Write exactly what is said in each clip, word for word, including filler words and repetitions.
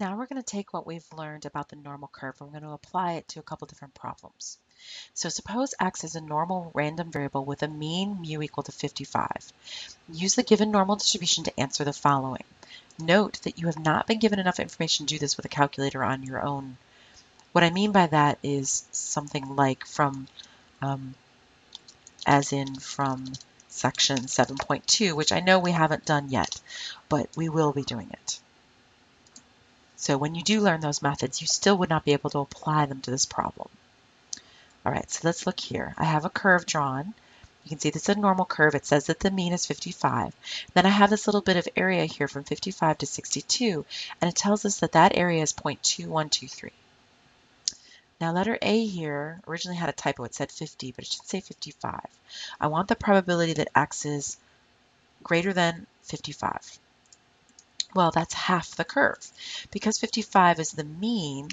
Now we're going to take what we've learned about the normal curve and we're going to apply it to a couple different problems. So suppose x is a normal random variable with a mean mu equal to fifty-five. Use the given normal distribution to answer the following. Note that you have not been given enough information to do this with a calculator on your own. What I mean by that is something like from, um, as in from section seven point two, which I know we haven't done yet, but we will be doing it. So when you do learn those methods, you still would not be able to apply them to this problem. All right, so let's look here. I have a curve drawn. You can see this is a normal curve. It says that the mean is fifty-five. Then I have this little bit of area here from fifty-five to sixty-two, and it tells us that that area is zero point two one two three. Now letter A here originally had a typo. It said fifty, but it should say fifty-five. I want the probability that x is greater than fifty-five. Well, that's half the curve. Because fifty-five is the mean,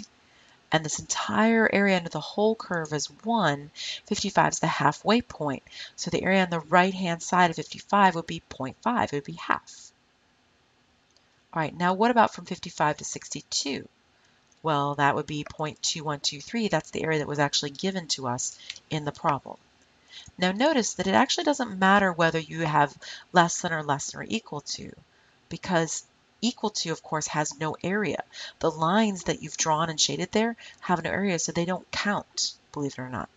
and this entire area under the whole curve is one, fifty-five is the halfway point. So the area on the right-hand side of fifty-five would be zero point five. It would be half. All right, now what about from fifty-five to sixty-two? Well, that would be zero point two one two three. That's the area that was actually given to us in the problem. Now notice that it actually doesn't matter whether you have less than or less than or equal to, because equal to, of course, has no area. The lines that you've drawn and shaded there have no area, so they don't count, believe it or not.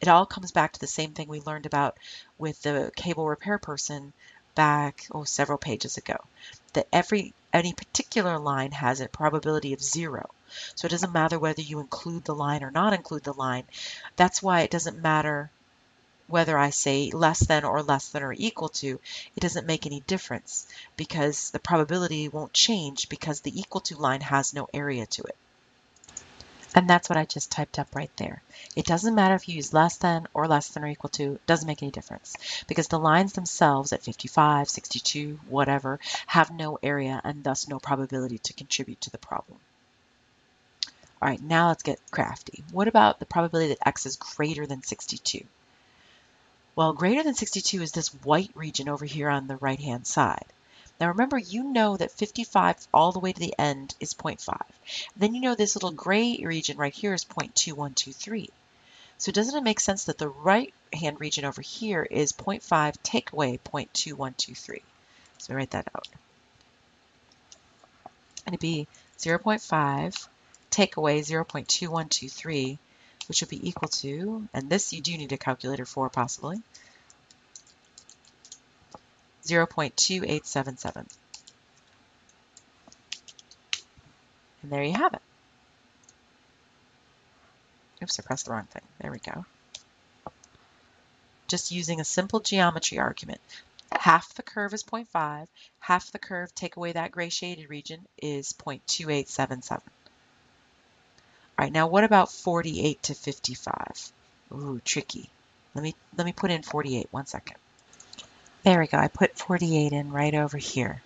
It all comes back to the same thing we learned about with the cable repair person back oh, several pages ago, that every any particular line has a probability of zero. So it doesn't matter whether you include the line or not include the line. That's why it doesn't matter whether I say less than or less than or equal to. It doesn't make any difference because the probability won't change because the equal to line has no area to it. And that's what I just typed up right there. It doesn't matter if you use less than or less than or equal to, it doesn't make any difference because the lines themselves at fifty-five, sixty-two, whatever, have no area and thus no probability to contribute to the problem. All right, now let's get crafty. What about the probability that x is greater than sixty-two? Well, greater than sixty-two is this white region over here on the right-hand side. Now remember, you know that fifty-five all the way to the end is zero point five. Then you know this little gray region right here is zero point two one two three. So doesn't it make sense that the right-hand region over here is zero point five take away zero point two one two three? So write that out. And it'd be zero point five take away zero point two one two three, which would be equal to, and this you do need a calculator for possibly, zero point two eight seven seven. And there you have it. Oops, I pressed the wrong thing. There we go. Just using a simple geometry argument. Half the curve is zero point five, half the curve, take away that gray shaded region, is zero point two eight seven seven. All right, now what about forty-eight to fifty-five? Ooh, tricky. Let me, let me put in forty-eight, one second. There we go, I put forty-eight in right over here.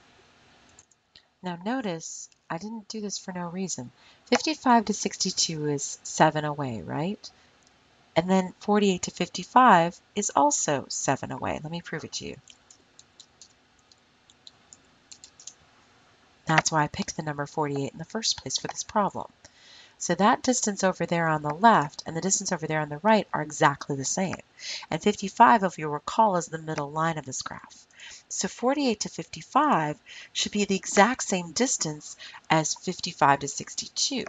Now notice, I didn't do this for no reason. fifty-five to sixty-two is seven away, right? And then forty-eight to fifty-five is also seven away. Let me prove it to you. That's why I picked the number forty-eight in the first place for this problem. So that distance over there on the left and the distance over there on the right are exactly the same. And fifty-five, if you recall, is the middle line of this graph. So forty-eight to fifty-five should be the exact same distance as fifty-five to sixty-two,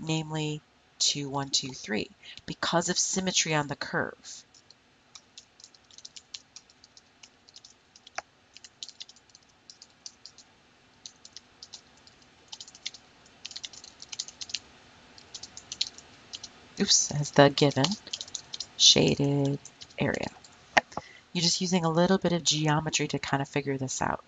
namely two one two three, because of symmetry on the curve. Oops, as the given shaded area. You're just using a little bit of geometry to kind of figure this out,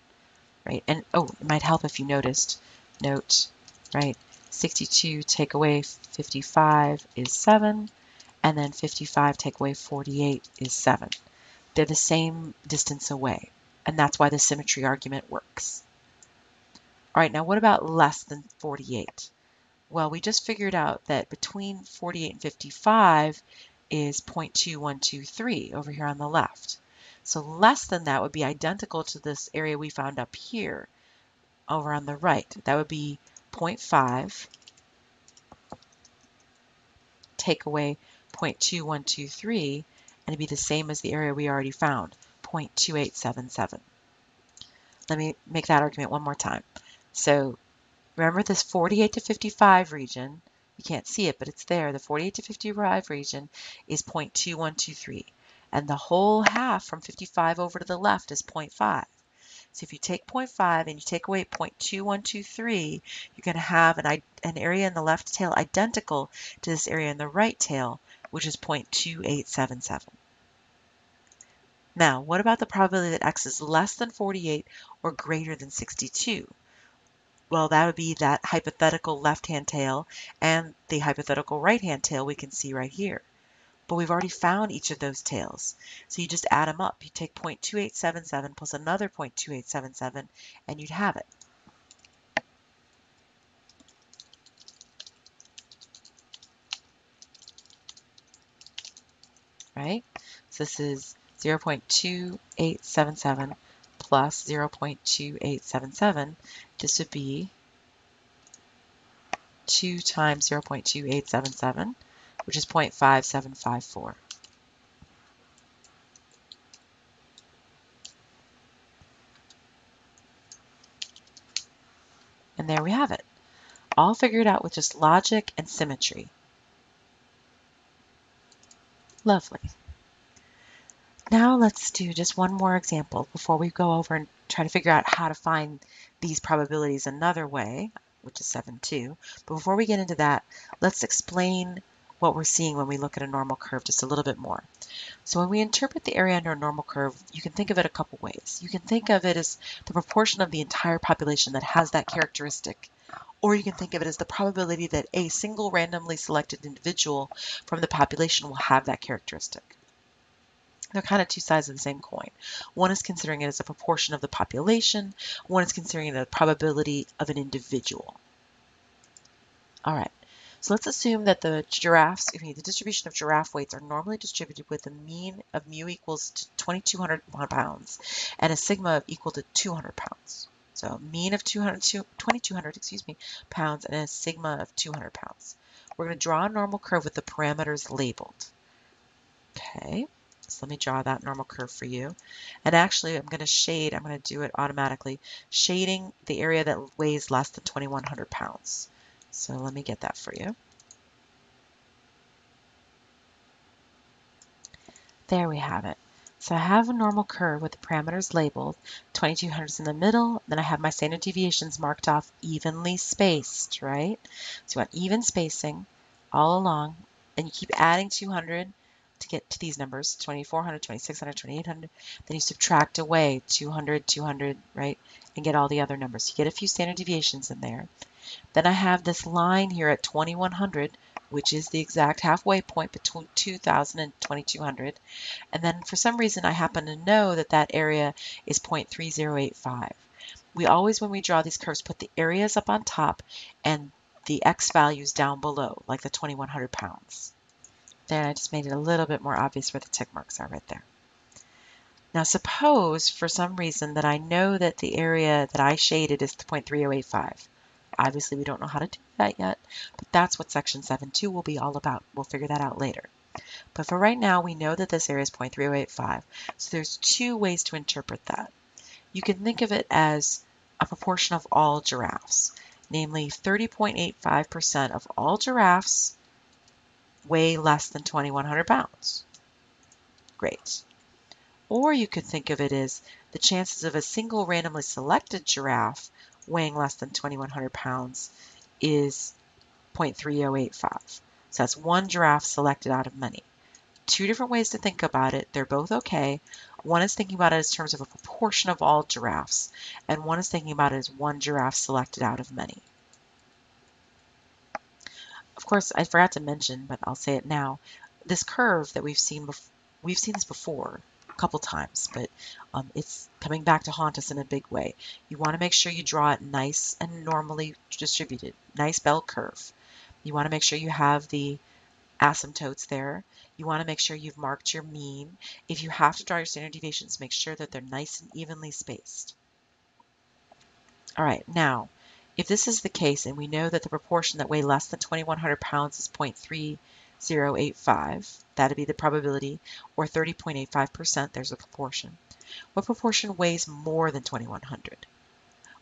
right? And oh, it might help if you noticed, note, right? sixty-two take away fifty-five is seven, and then fifty-five take away forty-eight is seven. They're the same distance away, and that's why the symmetry argument works. All right, now what about less than forty-eight? Well, we just figured out that between forty-eight and fifty-five is zero point two one two three over here on the left. So less than that would be identical to this area we found up here over on the right. That would be zero point five, take away zero point two one two three, and it'd be the same as the area we already found, zero point two eight seven seven. Let me make that argument one more time. So remember this forty-eight to fifty-five region, you can't see it, but it's there. The forty-eight to fifty-five region is zero point two one two three, and the whole half from fifty-five over to the left is zero point five. So if you take zero point five and you take away zero point two one two three, you're going to have an, an area in the left tail identical to this area in the right tail, which is zero point two eight seven seven. Now, what about the probability that x is less than forty-eight or greater than sixty-two? Well, that would be that hypothetical left-hand tail and the hypothetical right-hand tail we can see right here. But we've already found each of those tails. So you just add them up. You take zero point two eight seven seven plus another zero point two eight seven seven, and you'd have it. Right? So this is zero point two eight seven seven plus zero point two eight seven seven. This would be two times zero point two eight seven seven. Which is zero point five seven five four. And there we have it, all figured out with just logic and symmetry. Lovely. Now let's do just one more example before we go over and try to figure out how to find these probabilities another way, which is seven two. But before we get into that, let's explain what we're seeing when we look at a normal curve just a little bit more. So when we interpret the area under a normal curve, you can think of it a couple ways. You can think of it as the proportion of the entire population that has that characteristic, or you can think of it as the probability that a single randomly selected individual from the population will have that characteristic. They're kind of two sides of the same coin. One is considering it as a proportion of the population, one is considering the probability of an individual. All right. So let's assume that the giraffes, I mean, the distribution of giraffe weights are normally distributed with a mean of mu equals to twenty-two hundred pounds and a sigma equal to two hundred pounds. So a mean of twenty-two hundred, excuse me, pounds and a sigma of two hundred pounds. We're going to draw a normal curve with the parameters labeled. Okay, so let me draw that normal curve for you. And actually, I'm going to shade, I'm going to do it automatically, shading the area that weighs less than twenty-one hundred pounds. So let me get that for you. There we have it. So I have a normal curve with the parameters labeled, twenty-two hundred is in the middle, then I have my standard deviations marked off evenly spaced, right? So you want even spacing all along, and you keep adding two hundred to get to these numbers, twenty-four hundred, twenty-six hundred, twenty-eight hundred, then you subtract away two hundred, two hundred, right, and get all the other numbers. You get a few standard deviations in there. Then I have this line here at twenty-one hundred, which is the exact halfway point between two thousand and twenty-two hundred. And then for some reason, I happen to know that that area is zero point three zero eight five. We always, when we draw these curves, put the areas up on top and the X values down below, like the twenty-one hundred pounds. There, I just made it a little bit more obvious where the tick marks are right there. Now suppose for some reason that I know that the area that I shaded is zero point three zero eight five. Obviously, we don't know how to do that yet, but that's what section seven two will be all about. We'll figure that out later. But for right now, we know that this area is zero point three zero eight five. So there's two ways to interpret that. You can think of it as a proportion of all giraffes, namely thirty point eight five percent of all giraffes weigh less than twenty-one hundred pounds. Great. Or you could think of it as the chances of a single randomly selected giraffe weighing less than twenty-one hundred pounds is zero point three zero eight five. So that's one giraffe selected out of many. Two different ways to think about it. They're both okay. One is thinking about it in terms of a proportion of all giraffes, and one is thinking about it as one giraffe selected out of many. Of course, I forgot to mention, but I'll say it now. This curve that we've seen, we've seen this before a couple times, but um, it's coming back to haunt us in a big way. You want to make sure you draw it nice and normally distributed, nice bell curve. You want to make sure you have the asymptotes there. You want to make sure you've marked your mean. If you have to draw your standard deviations, make sure that they're nice and evenly spaced. All right, now If this is the case, and we know that the proportion that weigh less than twenty-one hundred pounds is zero point three zero eight five, that'd be the probability, or thirty point eight five percent, there's a proportion. What proportion weighs more than twenty-one hundred?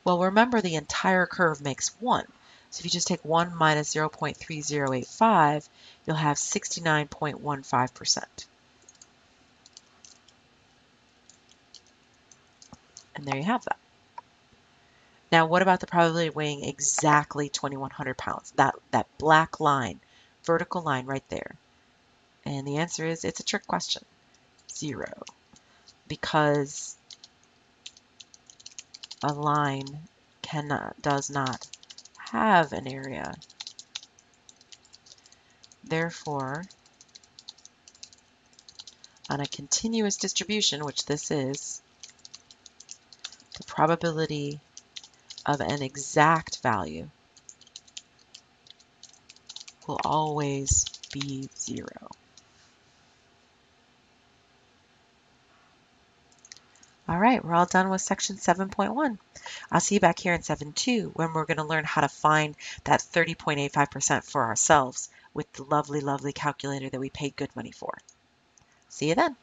Well, remember the entire curve makes one. So if you just take one minus zero point three zero eight five, you'll have sixty-nine point one five percent. And there you have that. Now, what about the probability of weighing exactly twenty-one hundred pounds? That, that black line, vertical line right there. And the answer is, it's a trick question. Zero. Because a line cannot, does not have an area. Therefore, on a continuous distribution, which this is, the probability of an exact value will always be zero. All right, we're all done with section seven point one. I'll see you back here in seven point two when we're going to learn how to find that thirty point eight five percent for ourselves with the lovely, lovely calculator that we paid good money for. See you then.